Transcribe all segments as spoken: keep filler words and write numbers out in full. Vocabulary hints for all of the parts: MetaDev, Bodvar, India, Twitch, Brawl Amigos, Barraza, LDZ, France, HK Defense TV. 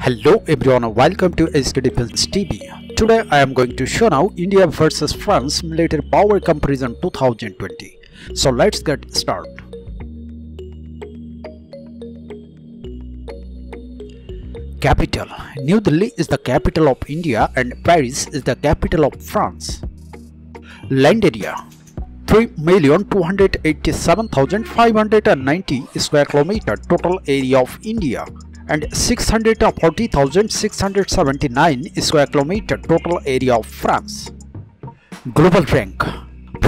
Hello everyone, welcome to H K Defense T V. Today I am going to show now India versus France military power comparison two thousand twenty. So let's get started. Capital. New Delhi is the capital of India and Paris is the capital of France. Land area three million two hundred eighty-seven thousand five hundred ninety square kilometer total area of India and six hundred forty thousand six hundred seventy-nine square kilometer total area of France. Global rank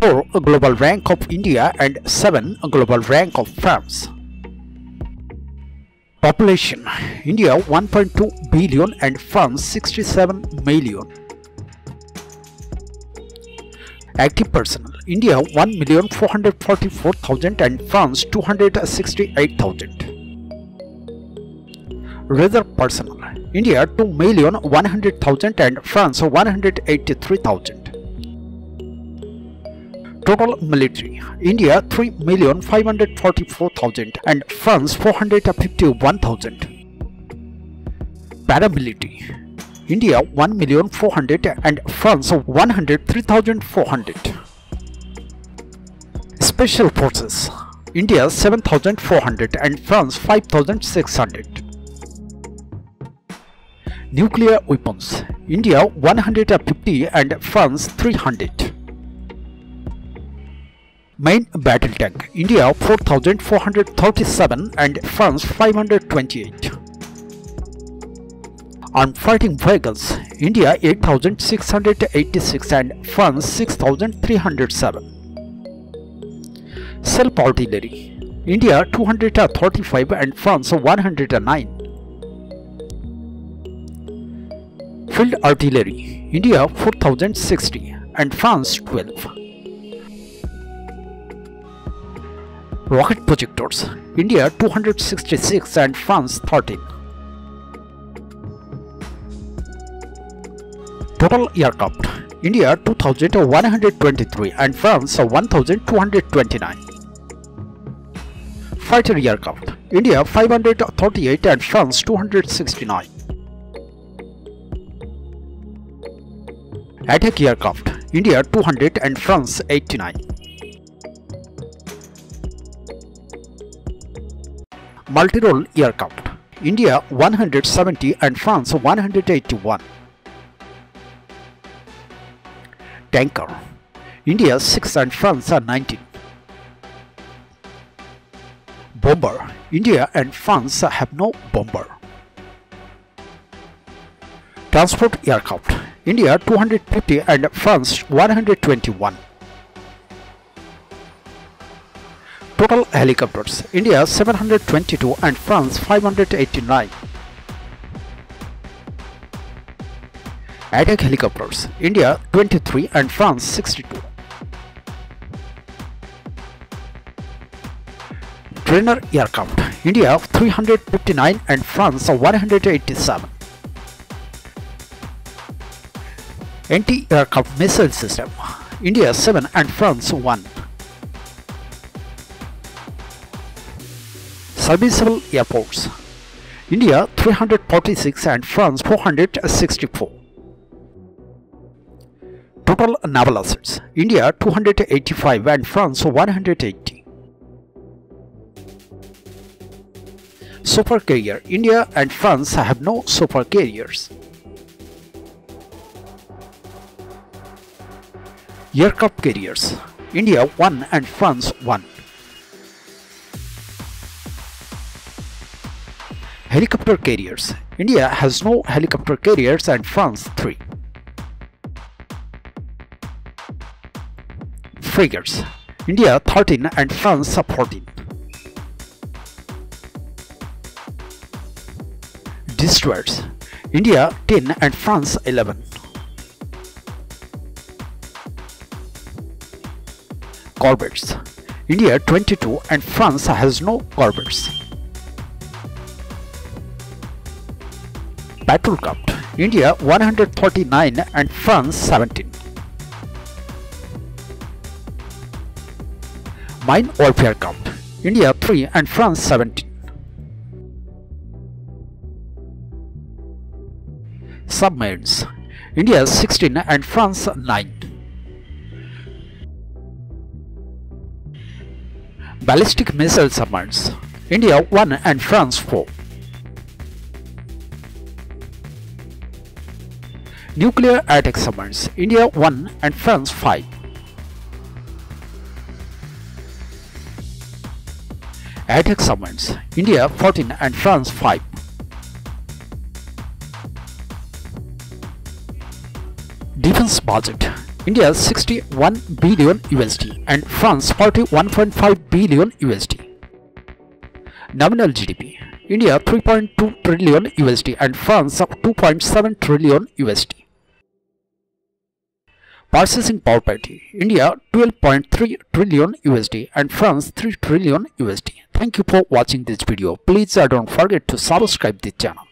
four global rank of India and seven global rank of France. Population India one point two billion and France sixty-seven million. Active personnel India one million four hundred forty-four thousand and France two hundred sixty-eight thousand. Reserve personnel India two million one hundred thousand and France one hundred eighty-three thousand. Total military India three million five hundred forty-four thousand and France four hundred fifty-one thousand. Paramilitary India one million four hundred thousand and France one hundred three thousand four hundred. Special Forces India seven thousand four hundred and France five thousand six hundred. Nuclear Weapons India one hundred fifty and France three hundred. Main Battle Tank India four thousand four hundred thirty-seven and France five hundred twenty-eight. Armed Fighting Vehicles India eight thousand six hundred eighty-six and France six thousand three hundred seven. Self Artillery India two hundred thirty-five and France one hundred nine. Field Artillery India four thousand sixty and France twelve. Rocket Projectors India two hundred sixty-six and France thirteen. Total aircraft India two thousand one hundred twenty-three and France one thousand two hundred twenty-nine. Fighter aircraft India five hundred thirty-eight and France two hundred sixty-nine. Attack aircraft India two hundred and France eighty-nine. Multi-role aircraft India one hundred seventy and France one hundred eighty-one. Tanker India six and France are nineteen. Bomber India and France have no bomber. Transport aircraft India two hundred fifty and France one hundred twenty-one. Total helicopters India seven hundred twenty-two and France five hundred eighty-nine. Attack helicopters India twenty-three and France sixty-two. Trainer aircraft India three hundred fifty-nine and France one hundred eighty-seven. Anti-aircraft missile system India seven and France one. Serviceable airports India three hundred forty-six and France four hundred sixty-four. Total naval assets India two hundred eighty-five and France one hundred eighty. Super carrier India and France have no super carriers. Aircraft carriers India one and France one. Helicopter carriers India has no helicopter carriers and France three. Frigates India thirteen and France fourteen. Destroyers India ten and France eleven. Corvettes India twenty-two and France has no corvettes. Battlecraft India one hundred thirty-nine and France seventeen. Mine warfare count India three and France seventeen. submarines, India sixteen and France nine. Ballistic missile submarines, India one and France four. Nuclear attack submarines, India one and France five. Attack submarines, India fourteen and France five. Defense budget, India sixty-one billion U S D and France forty-one point five billion U S D. Nominal G D P, India three point two trillion U S D and France two point seven trillion U S D. Purchasing power parity, India twelve point three trillion U S D and France three trillion U S D. Thank you for watching this video. Please don't forget to subscribe this channel.